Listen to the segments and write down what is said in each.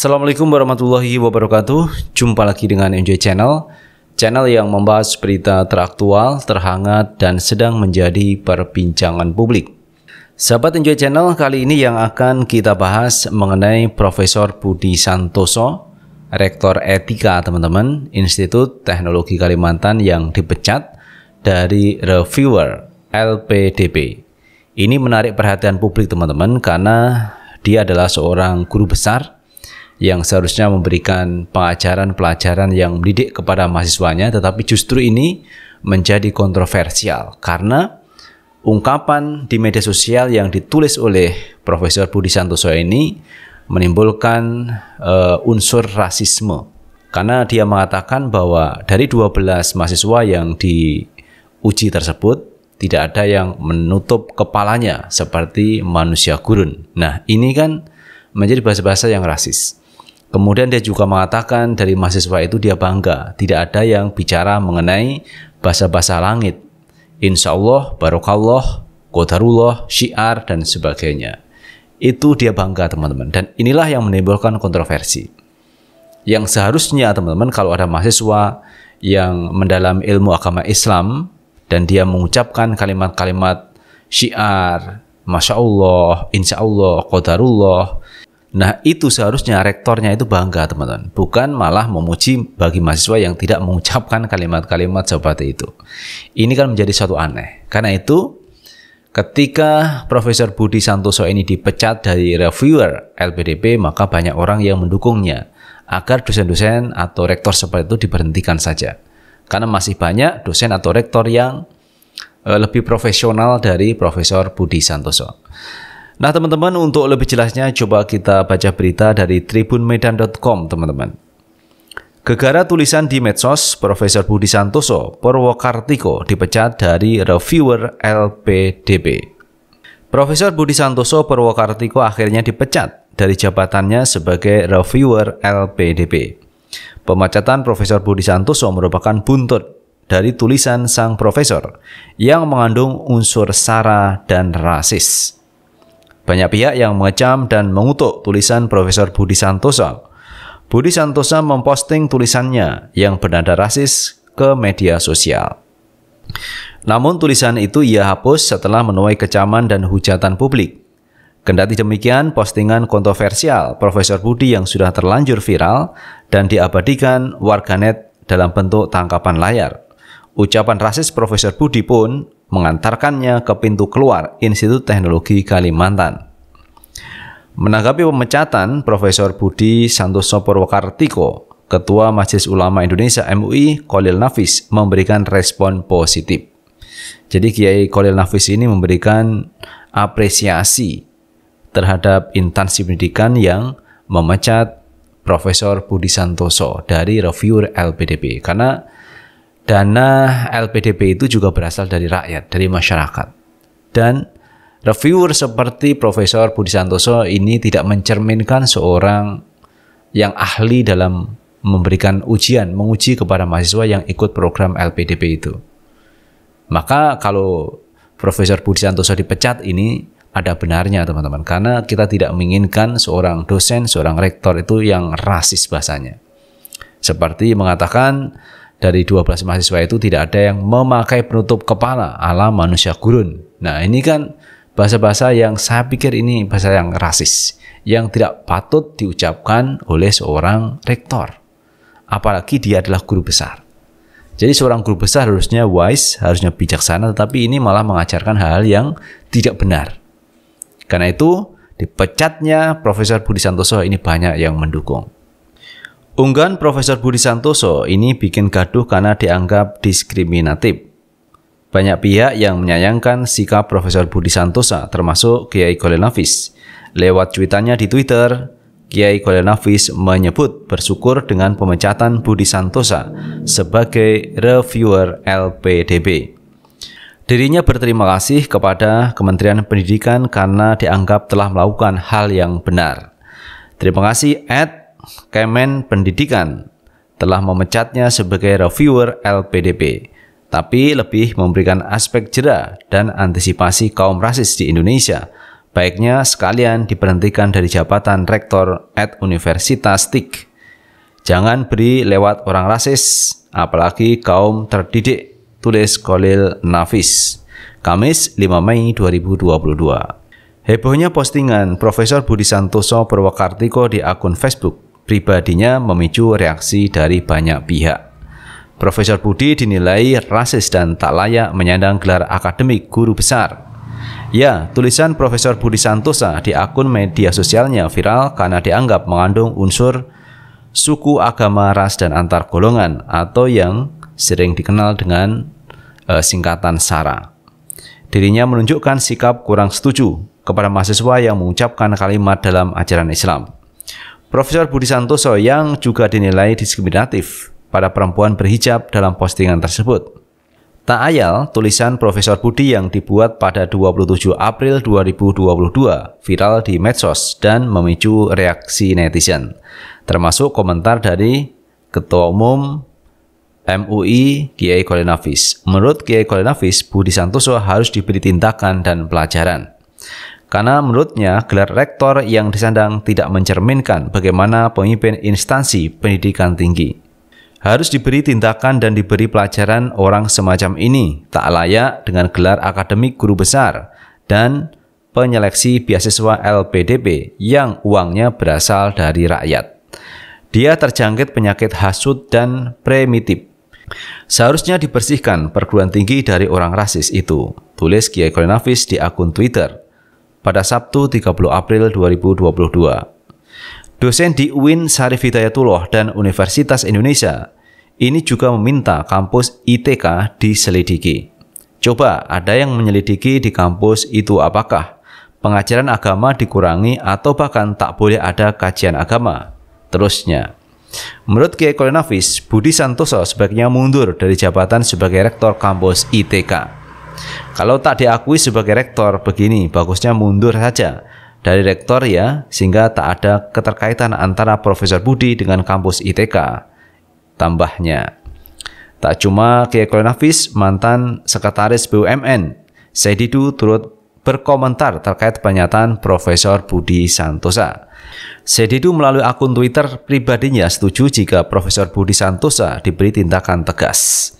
Assalamualaikum warahmatullahi wabarakatuh. Jumpa lagi dengan Enjoy Channel, channel yang membahas berita teraktual, terhangat, dan sedang menjadi perbincangan publik. Sahabat Enjoy Channel, kali ini yang akan kita bahas mengenai Profesor Budi Santoso, Rektor Etika, teman-teman, Institut Teknologi Kalimantan yang dipecat dari reviewer LPDP. Ini menarik perhatian publik, teman-teman, karena dia adalah seorang guru besar yang seharusnya memberikan pelajaran-pelajaran yang mendidik kepada mahasiswanya, tetapi justru ini menjadi kontroversial karena ungkapan di media sosial yang ditulis oleh Profesor Budi Santoso ini menimbulkan unsur rasisme. Karena dia mengatakan bahwa dari 12 mahasiswa yang diuji tersebut, tidak ada yang menutup kepalanya seperti manusia gurun. Nah, ini kan menjadi bahasa-bahasa yang rasis. Kemudian dia juga mengatakan dari mahasiswa itu dia bangga, tidak ada yang bicara mengenai bahasa-bahasa langit, insya Allah, barokallah, qadarullah, syiar, dan sebagainya. Itu dia bangga, teman-teman. Dan inilah yang menimbulkan kontroversi. Yang seharusnya, teman-teman, kalau ada mahasiswa yang mendalami ilmu agama Islam dan dia mengucapkan kalimat-kalimat syiar, masya Allah, insya Allah, qadarullah, nah itu seharusnya rektornya itu bangga, teman-teman, bukan malah memuji bagi mahasiswa yang tidak mengucapkan kalimat-kalimat seperti itu. Ini kan menjadi suatu aneh. Karena itu ketika Profesor Budi Santoso ini dipecat dari reviewer LPDP, maka banyak orang yang mendukungnya agar dosen-dosen atau rektor seperti itu diberhentikan saja. Karena masih banyak dosen atau rektor yang lebih profesional dari Profesor Budi Santoso. Nah, teman-teman, untuk lebih jelasnya coba kita baca berita dari tribunmedan.com, teman-teman. Gegara tulisan di medsos, Profesor Budi Santoso Purwokartiko dipecat dari reviewer LPDP. Profesor Budi Santoso Purwokartiko akhirnya dipecat dari jabatannya sebagai reviewer LPDP. Pemecatan Profesor Budi Santoso merupakan buntut dari tulisan sang profesor yang mengandung unsur SARA dan rasis. Banyak pihak yang mengecam dan mengutuk tulisan Profesor Budi Santoso. Budi Santoso memposting tulisannya yang bernada rasis ke media sosial. Namun tulisan itu ia hapus setelah menuai kecaman dan hujatan publik. Kendati demikian, postingan kontroversial Profesor Budi yang sudah terlanjur viral dan diabadikan warganet dalam bentuk tangkapan layar. Ucapan rasis Profesor Budi pun mengantarkannya ke pintu keluar Institut Teknologi Kalimantan. Menanggapi pemecatan Profesor Budi Santoso Purwokartiko, Ketua Majelis Ulama Indonesia MUI Cholil Nafis memberikan respon positif. Jadi Kiai Cholil Nafis ini memberikan apresiasi terhadap instansi pendidikan yang memecat Profesor Budi Santoso dari reviewer LPDP, karena dana LPDP itu juga berasal dari rakyat, dari masyarakat. Dan reviewer seperti Profesor Budi Santoso ini tidak mencerminkan seorang yang ahli dalam memberikan ujian, menguji kepada mahasiswa yang ikut program LPDP itu. Maka kalau Profesor Budi Santoso dipecat ini ada benarnya, teman-teman, karena kita tidak menginginkan seorang dosen, seorang rektor itu yang rasis bahasanya. Seperti mengatakan dari 12 mahasiswa itu tidak ada yang memakai penutup kepala ala manusia gurun. Nah, ini kan bahasa-bahasa yang saya pikir ini bahasa yang rasis, yang tidak patut diucapkan oleh seorang rektor. Apalagi dia adalah guru besar. Jadi seorang guru besar harusnya wise, harusnya bijaksana, tetapi ini malah mengajarkan hal yang tidak benar. Karena itu dipecatnya Profesor Budi Santoso ini banyak yang mendukung. Unggahan Profesor Budi Santoso ini bikin gaduh karena dianggap diskriminatif. Banyak pihak yang menyayangkan sikap Profesor Budi Santoso, termasuk Kiai Cholil Nafis. Lewat cuitannya di Twitter, Kiai Cholil Nafis menyebut bersyukur dengan pemecatan Budi Santoso sebagai reviewer LPDP. Dirinya berterima kasih kepada Kementerian Pendidikan karena dianggap telah melakukan hal yang benar. Terima kasih Kemen Pendidikan telah memecatnya sebagai reviewer LPDP, tapi lebih memberikan aspek jera dan antisipasi kaum rasis di Indonesia Baiknya sekalian diberhentikan dari jabatan rektor at Universitas TIK. Jangan beri lewat orang rasis, apalagi kaum terdidik, tulis Cholil Nafis, Kamis 5 Mei 2022. Hebohnya postingan Profesor Budi Santosa Purwokartiko di akun Facebook pribadinya memicu reaksi dari banyak pihak. Profesor Budi dinilai rasis dan tak layak menyandang gelar akademik guru besar. Ya, tulisan Profesor Budi Santosa di akun media sosialnya viral karena dianggap mengandung unsur suku, agama, ras, dan antar golongan atau yang sering dikenal dengan singkatan SARA. Dirinya menunjukkan sikap kurang setuju kepada mahasiswa yang mengucapkan kalimat dalam ajaran Islam. Profesor Budi Santosa yang juga dinilai diskriminatif pada perempuan berhijab dalam postingan tersebut. Tak ayal, tulisan Profesor Budi yang dibuat pada 27 April 2022 viral di medsos dan memicu reaksi netizen, termasuk komentar dari Ketua Umum MUI Kiai Cholil Nafis. Menurut Kiai Cholil Nafis, Budi Santosa harus diberi tindakan dan pelajaran. Karena menurutnya gelar rektor yang disandang tidak mencerminkan bagaimana pemimpin instansi pendidikan tinggi. Harus diberi tindakan dan diberi pelajaran. Orang semacam ini tak layak dengan gelar akademik guru besar dan penyeleksi beasiswa LPDP yang uangnya berasal dari rakyat. Dia terjangkit penyakit hasut dan primitif. Seharusnya dibersihkan perguruan tinggi dari orang rasis itu, tulis Kiai Cholil Nafis di akun Twitter pada Sabtu 30 April 2022. Dosen di UIN Syarif Hidayatullah dan Universitas Indonesia ini juga meminta kampus ITK diselidiki. Coba ada yang menyelidiki di kampus itu apakah pengajaran agama dikurangi atau bahkan tak boleh ada kajian agama, terusnya. Menurut Kiai Cholil Nafis, Budi Santosa sebaiknya mundur dari jabatan sebagai rektor kampus ITK. Kalau tak diakui sebagai rektor begini, bagusnya mundur saja dari rektor ya, sehingga tak ada keterkaitan antara Profesor Budi dengan kampus ITK, tambahnya. Tak cuma Kiai Cholil Nafis, mantan Sekretaris BUMN Saididu turut berkomentar terkait pernyataan Profesor Budi Santosa. Saididu melalui akun Twitter pribadinya setuju jika Profesor Budi Santosa diberi tindakan tegas.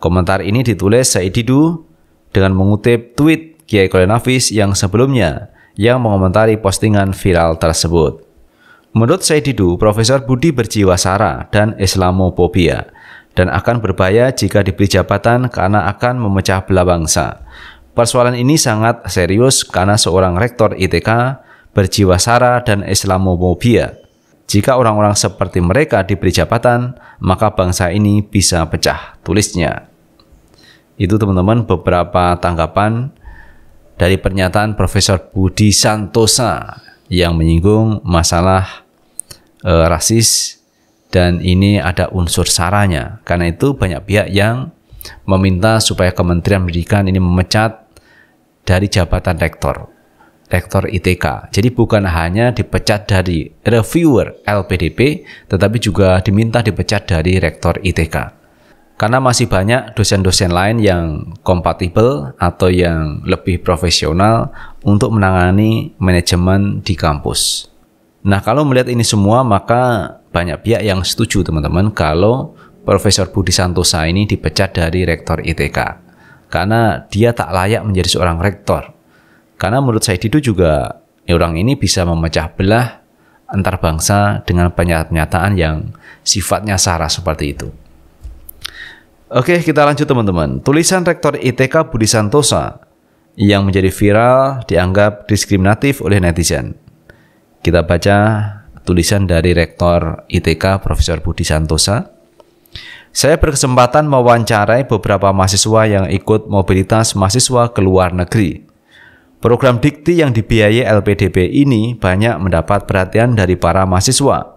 Komentar ini ditulis Saididu dengan mengutip tweet Kiai Cholil Nafis yang sebelumnya yang mengomentari postingan viral tersebut. Menurut Saididu, Profesor Budi berjiwa SARA dan Islamophobia dan akan berbahaya jika diberi jabatan karena akan memecah belah bangsa. Persoalan ini sangat serius karena seorang rektor ITK berjiwa SARA dan Islamophobia. Jika orang-orang seperti mereka diberi jabatan, maka bangsa ini bisa pecah, tulisnya. Itu teman-teman beberapa tanggapan dari pernyataan Profesor Budi Santosa yang menyinggung masalah rasis dan ini ada unsur SARA-nya. Karena itu banyak pihak yang meminta supaya Kementerian Pendidikan ini memecat dari jabatan rektor. Rektor ITK. Jadi bukan hanya dipecat dari reviewer LPDP, tetapi juga diminta dipecat dari rektor ITK. Karena masih banyak dosen-dosen lain yang kompatibel atau yang lebih profesional untuk menangani manajemen di kampus. Nah, kalau melihat ini semua, maka banyak pihak yang setuju, teman-teman, kalau Profesor Budi Santosa ini dipecat dari rektor ITK. Karena dia tak layak menjadi seorang rektor. Karena menurut Saididu juga orang ini bisa memecah belah antar bangsa dengan pernyataan-pernyataan yang sifatnya SARA seperti itu. Oke, kita lanjut teman-teman. Tulisan rektor ITK Budi Santosa yang menjadi viral dianggap diskriminatif oleh netizen. Kita baca tulisan dari rektor ITK Profesor Budi Santosa. Saya berkesempatan mewawancarai beberapa mahasiswa yang ikut mobilitas mahasiswa ke luar negeri. Program Dikti yang dibiayai LPDP ini banyak mendapat perhatian dari para mahasiswa.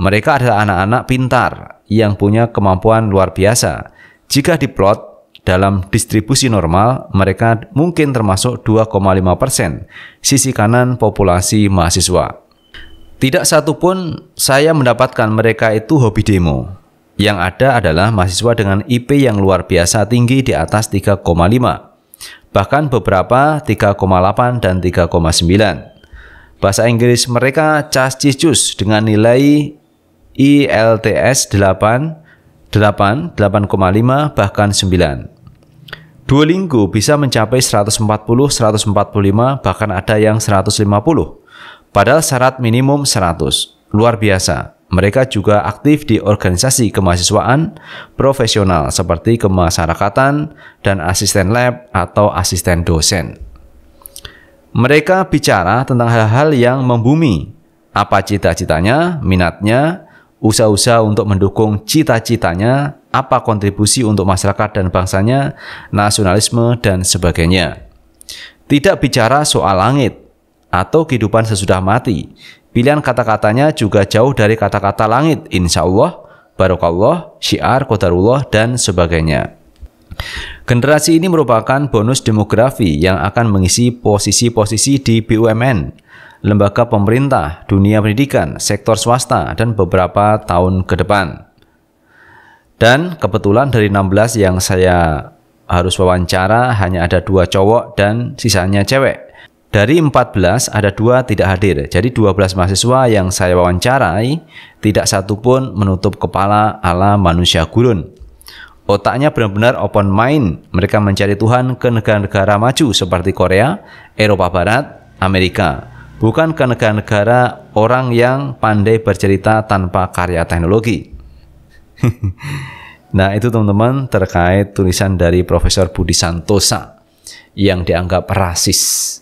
Mereka adalah anak-anak pintar yang punya kemampuan luar biasa. Jika diplot dalam distribusi normal, mereka mungkin termasuk 2,5% sisi kanan populasi mahasiswa. Tidak satupun saya mendapatkan mereka itu hobi demo. Yang ada adalah mahasiswa dengan IP yang luar biasa tinggi di atas 3,5. bahkan beberapa 3,8 dan 3,9. Bahasa Inggris mereka cas-cis-cus dengan nilai IELTS 8, 8,5, bahkan 9. Duolingo bisa mencapai 140, 145, bahkan ada yang 150. Padahal syarat minimum 100. Luar biasa. Mereka juga aktif di organisasi kemahasiswaan profesional seperti kemasyarakatan dan asisten lab atau asisten dosen. Mereka bicara tentang hal-hal yang membumi. Apa cita-citanya, minatnya, usaha-usaha untuk mendukung cita-citanya, apa kontribusi untuk masyarakat dan bangsanya, nasionalisme, dan sebagainya. Tidak bicara soal langit atau kehidupan sesudah mati. Pilihan kata-katanya juga jauh dari kata-kata langit, insyaallah, barokallah, syiar, qadarullah, dan sebagainya. Generasi ini merupakan bonus demografi yang akan mengisi posisi-posisi di BUMN, lembaga pemerintah, dunia pendidikan, sektor swasta, dan beberapa tahun ke depan. Dan kebetulan dari 16 yang saya harus wawancara hanya ada 2 cowok dan sisanya cewek. Dari 14 ada 2 tidak hadir. Jadi 12 mahasiswa yang saya wawancarai tidak satupun menutup kepala ala manusia gurun. Otaknya benar-benar open mind. Mereka mencari Tuhan ke negara-negara maju seperti Korea, Eropa Barat, Amerika. Bukan ke negara-negara orang yang pandai bercerita tanpa karya teknologi. Nah, itu teman-teman terkait tulisan dari Profesor Budi Santosa yang dianggap rasis.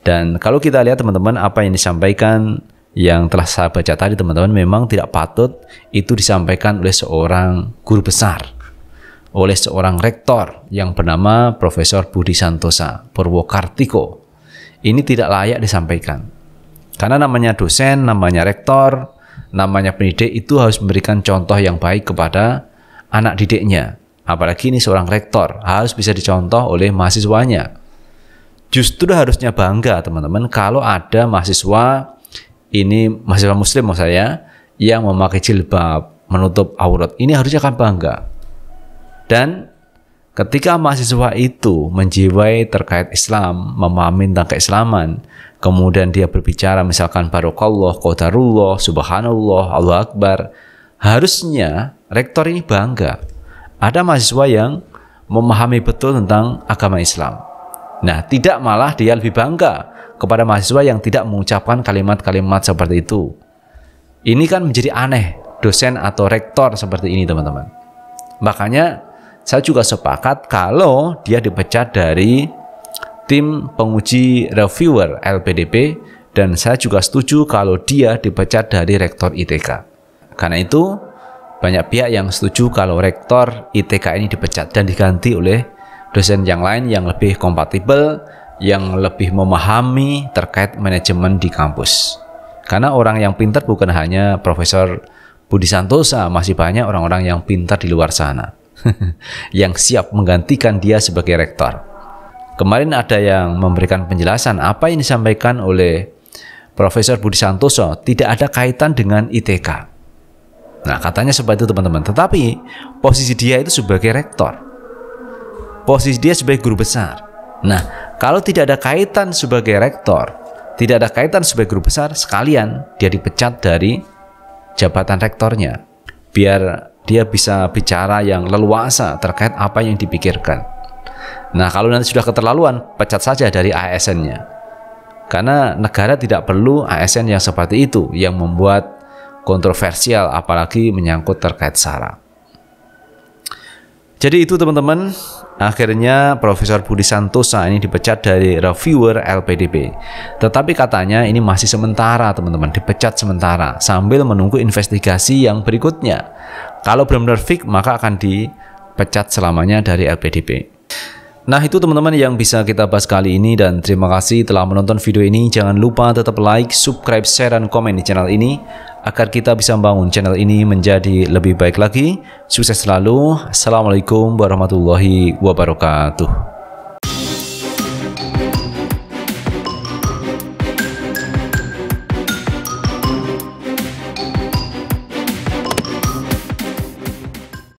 Dan kalau kita lihat teman-teman apa yang disampaikan yang telah saya baca tadi, teman-teman, memang tidak patut itu disampaikan oleh seorang guru besar, oleh seorang rektor yang bernama Profesor Budi Santosa Purwokartiko. Ini tidak layak disampaikan. Karena namanya dosen, namanya rektor, namanya pendidik, itu harus memberikan contoh yang baik kepada anak didiknya. Apalagi ini seorang rektor, harus bisa dicontoh oleh mahasiswanya. Justru harusnya bangga, teman-teman, kalau ada mahasiswa, ini mahasiswa muslim maksud saya, yang memakai jilbab, menutup aurat. Ini harusnya kan bangga. Dan ketika mahasiswa itu menjiwai terkait Islam, memahami tentang keislaman, kemudian dia berbicara misalkan barokallah, qadarullah, subhanallah, Allahu akbar, harusnya rektor ini bangga. Ada mahasiswa yang memahami betul tentang agama Islam. Nah, tidak, malah dia lebih bangga kepada mahasiswa yang tidak mengucapkan kalimat-kalimat seperti itu. Ini kan menjadi aneh, dosen atau rektor seperti ini, teman-teman. Makanya saya juga sepakat kalau dia dipecat dari tim penguji reviewer LPDP, dan saya juga setuju kalau dia dipecat dari rektor ITK. Karena itu banyak pihak yang setuju kalau rektor ITK ini dipecat dan diganti oleh dosen yang lain yang lebih kompatibel, yang lebih memahami terkait manajemen di kampus. Karena orang yang pintar bukan hanya Profesor Budi Santosa, masih banyak orang-orang yang pintar di luar sana yang siap menggantikan dia sebagai rektor. Kemarin ada yang memberikan penjelasan apa yang disampaikan oleh Profesor Budi Santosa tidak ada kaitan dengan ITK. Nah, katanya seperti itu, teman-teman. Tetapi posisi dia itu sebagai rektor, posisi dia sebagai guru besar. Nah, kalau tidak ada kaitan sebagai rektor, tidak ada kaitan sebagai guru besar, sekalian dia dipecat dari jabatan rektornya, biar dia bisa bicara yang leluasa terkait apa yang dipikirkan. Nah, kalau nanti sudah keterlaluan, pecat saja dari ASN-nya. Karena negara tidak perlu ASN yang seperti itu, yang membuat kontroversial, apalagi menyangkut terkait SARA. Jadi itu, teman-teman, akhirnya Profesor Budi Santosa ini dipecat dari reviewer LPDP. Tetapi katanya ini masih sementara, teman-teman, dipecat sementara sambil menunggu investigasi yang berikutnya. Kalau benar-benar fix, maka akan dipecat selamanya dari LPDP. Nah, itu teman-teman yang bisa kita bahas kali ini, dan terima kasih telah menonton video ini. Jangan lupa tetap like, subscribe, share, dan komen di channel ini agar kita bisa membangun channel ini menjadi lebih baik lagi. Sukses selalu. Assalamualaikum warahmatullahi wabarakatuh.